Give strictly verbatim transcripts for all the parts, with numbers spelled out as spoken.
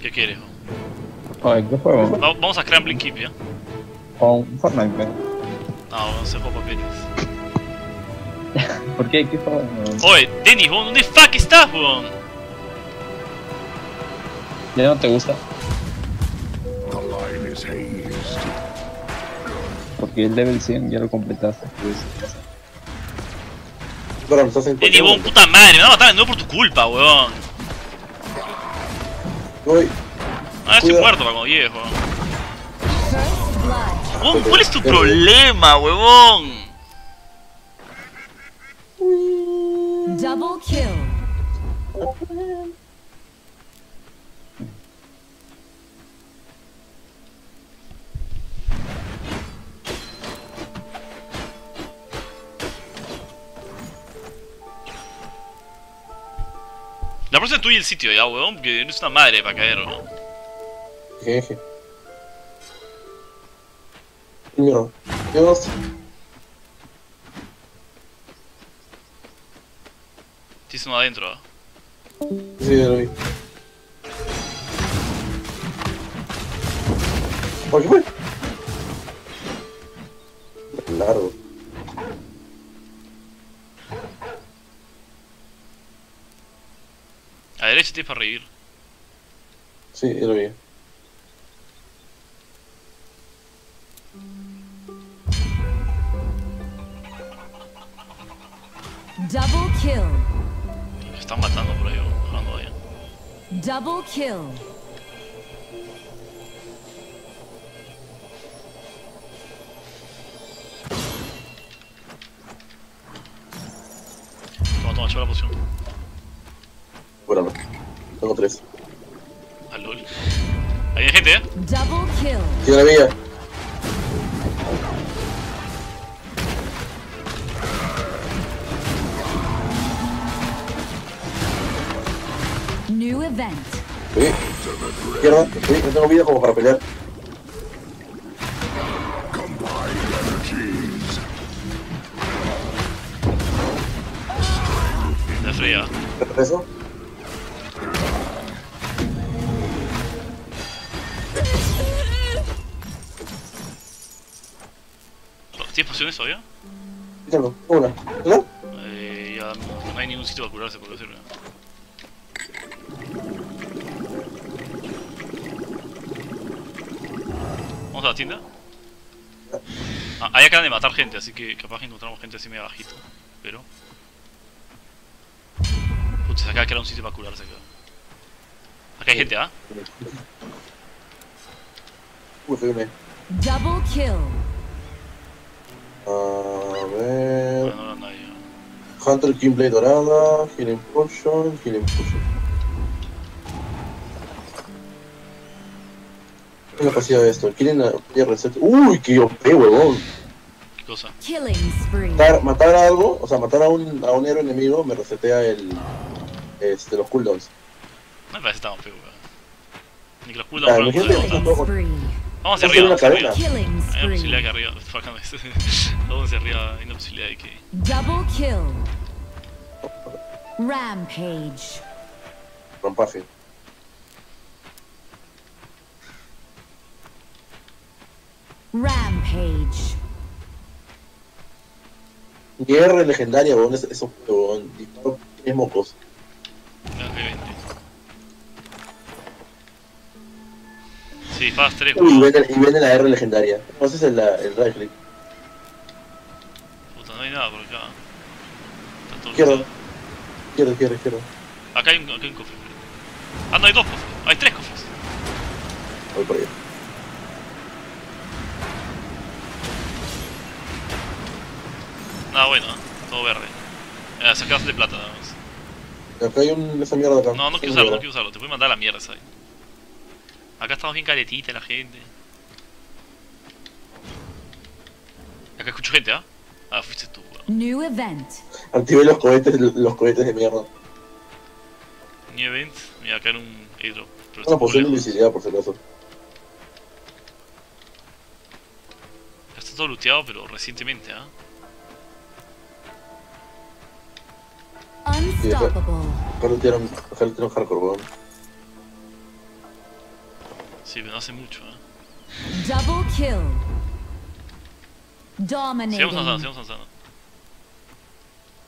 ¿Qué quieres? Oh? Ay, ¿qué juego? Va vamos a Scrambling Keep, ¿ya? Con Fortnite, ¿qué? No, no sé juego papeles. ¿Por qué? ¿Qué juego? Oye, Denis, ¿dónde fuck estás, weón? ¿Ya no te gusta? Porque el level cien ya lo completaste. Pero me estás en Denis, weón, puta madre, me va a matar de nuevo por tu culpa, weón. Uy. Ah, estoy muerto para como viejo. Weón, ¿cuál es tu problema, huevón? Double kill. La próxima tuya el sitio ya, huevón, porque no es una madre para caer, ¿no? Jeje. Primero, Dios. Tienes uno adentro, ¿eh? Sí, ya lo vi. ¿Por qué fue? Largo. A la derecha tienes para revivir. Sí, ya lo vi. Double kill. Me están matando por ahí, bajando ahí. Double kill. Toma, toma, lleva la poción. Bueno, tengo tres. Ah, lol. Ahí hay gente, eh. Double kill. Sí, la mía. New event. Sí, izquierda, sí, no tengo vida como para pelear. Está fría. ¿Eso? ¿Tienes pociones todavía? Tengo, una. ¿No? Eh, ya no hay ningún sitio para curarse, por decirlo. ¿Vamos a la tienda? Ah, ahí acaban de matar gente, así que capaz encontramos gente así medio bajito, pero... Putz, acá queda un sitio para curarse acá. Acá hay gente, ¿ah? ¿Eh? Uy, double kill. A ver... No, no, no, no. Hunter Kingblade dorada, Healing Potion, Healing Potion. ¿Qué es la pasiva de esto? ¿Quieren la reset? ¡Uy, qué O P, huevón! ¿Qué cosa? Matar, matar a algo, o sea, matar a un, a un héroe enemigo me resetea el... Este, los cooldowns. No me parece tan O P, huevón. Ni que los cooldowns no me Vamos hacia arriba, vamos hacia arriba. Hay una posibilidad que arriba... Vamos hacia arriba, hay una posibilidad de que... Double kill. Rampage. Rampaje. Rampage. Guerra legendaria, weón, es eso, weón. Disparo tres mocos. Sí, disparas tres, weón. Uy, vende, y vende la R legendaria. Entonces el, el right click. Puta, no hay nada por acá. Está todo quiero. quiero, quiero, quiero. Acá hay un, acá hay un cofre. Ah, no, hay dos cofres. Hay tres cofres. Voy por ahí. Ah, bueno, todo verde. Eh, sacadas de plata nada más. Acá hay un... esa mierda acá. No, no quiero usarlo, no quiero usarlo. Te voy a mandar a la mierda esa ahí. Acá estamos bien caretita la gente. Acá escucho gente, ¿ah? ¿eh? Ah, fuiste tú, weón. New event. Activé los cohetes, los cohetes de mierda. New event. Mira, acá era un airdrop. Una poción de invisibilidad, por si acaso. Ya está todo looteado, pero recientemente, ¿ah? ¿eh? Unstoppable. Acá lo tiraron hardcore, weón. Sí, pero no hace mucho, ¿eh? Double kill. Dominating. Sigamos avanzando, sigamos avanzando.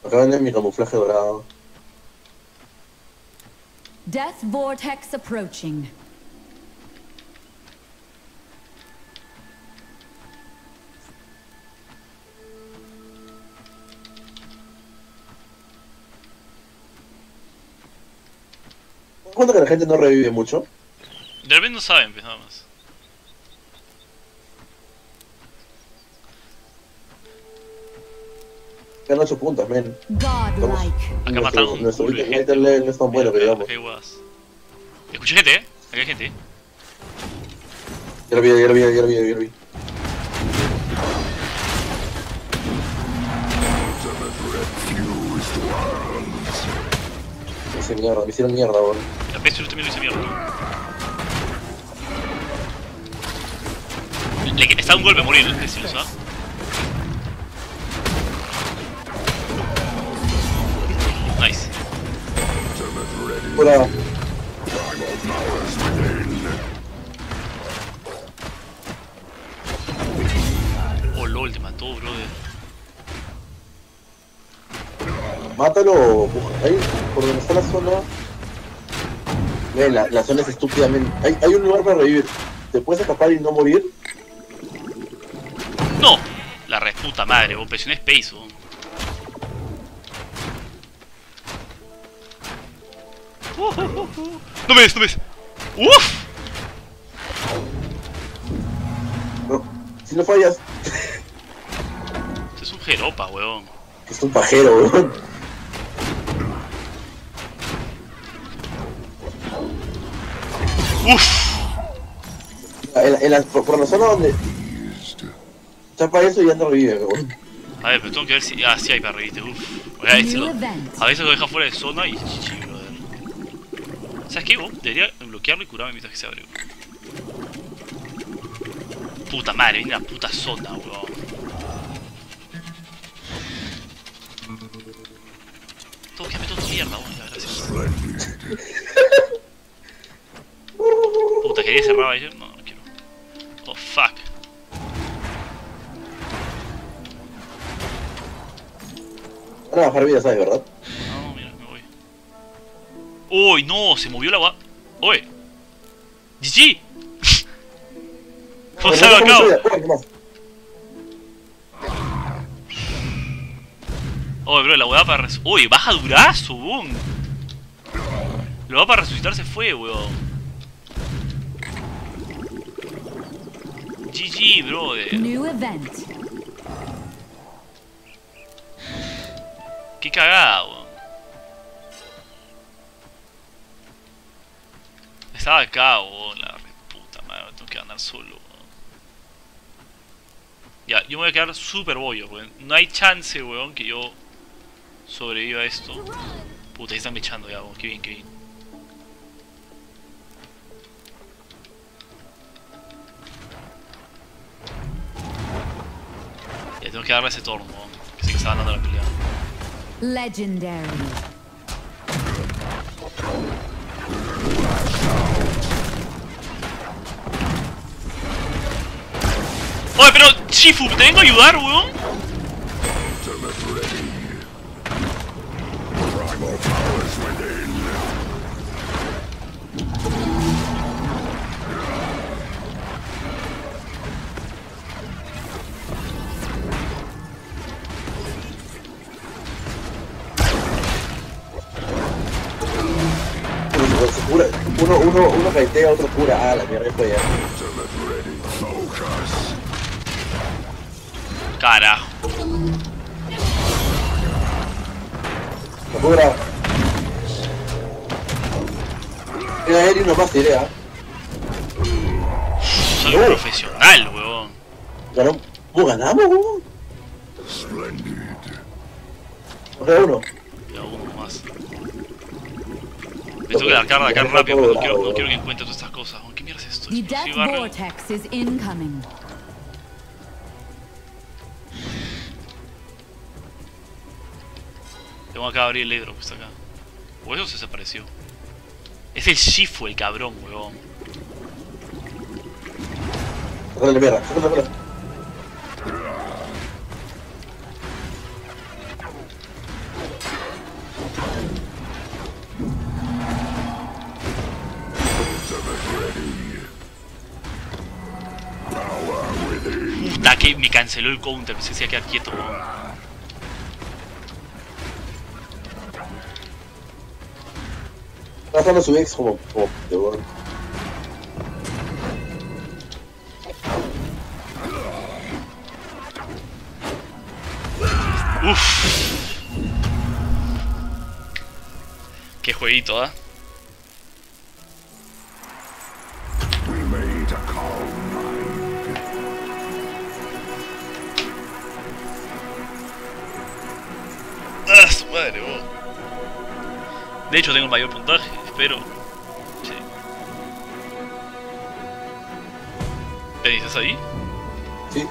Acá vende mi camuflaje dorado. Death Vortex approaching. ¿Te das cuenta que la gente no revive mucho? De repente no saben, pues nada más. Ganan ocho puntos, men. Acá mataron. Nuestro internet no es tan bueno, que digamos. Escuché gente, eh. Acá hay gente, eh. Ya lo vi, ya lo vi, ya lo vi, ya lo vi. Me hice mierda, me hicieron mierda, boludo. La P S yo también lo hice mierda. Le está un golpe a morir, ¿eh? Si lo sabe. Nice. Hola. Oh lol, te mató, brother. Mátalo, ahí, por donde está la zona. Ven, la, la zona es estúpidamente. Hay, hay un lugar para revivir. ¿Te puedes escapar y no morir? No, la red puta madre, vos presioné space. Vos. Uh, uh, uh, uh. No me des, no me des. Uff. No, si no fallas. Este es un jeropa, weón. Es un pajero, weón. Uff. En, en la, por, por la zona donde. Para eso ya no revive, weón. A ver, pero tengo que ver si... Ah, sí hay para revivir, uff. O sea, este lo... A veces lo deja fuera de zona y... G G, brother. ¿Sabes qué, weón? Debería bloquearlo y curarme mientras que se abre, weón. Puta madre, viene la puta zona, weón. Tengo que meter tu mierda, weón, gracias. Puta, quería cerrar ahí, no, no quiero. Oh, fuck. Ahora bajar vida, ¿sabes, verdad? No, mira, me voy. ¡Uy, no! Se movió la gua... ¡Uy! ¡G G! ¡Cómo se ha vacado! ¡Uy, bro! La hueá para resucitar... ¡Uy! ¡Baja durazo, boom! La hueá para resucitar se fue, weón. G G, brother. New event. ¡Qué cagada, weón! Estaba acá, weón, la reputa madre, me tengo que ganar solo, weón. Ya, yo me voy a quedar super bollo, weón. No hay chance, weón, que yo sobreviva a esto. Puta, ahí están me echando ya, weón, qué bien, qué bien. Ya tengo que darle ese torno, weón, que sé que está ganando la pelea. Legendary. Oye, pero Shifu, te vengo a ayudar, weón. Uno, uno, uno caitea, otro cura. Ah, la mierda fue ya. Carajo. La cura. Era él y uno más tiré, ah. Soy un profesional, weón. Ganamos, ¿cómo ganamos, weón? Otra uno. Ya uno más. Me tengo que arcar de acá rápido, pero no quiero, no quiero que encuentre todas estas cosas. ¿Qué mierda es esto? The Death Vortex is incoming. Tengo acá abrir el libro, pues acá. O eso se desapareció. Es el Shifu el cabrón, weón. Órale, mierda. Puta, que me canceló el counter, pensé que se iba a quedar quieto. Tratando a su ex como de bordo. Uff, qué jueguito, ¿eh? Ah, su madre, oh. De hecho tengo el mayor puntaje, espero. Sí. ¿Te dices ahí? Sí.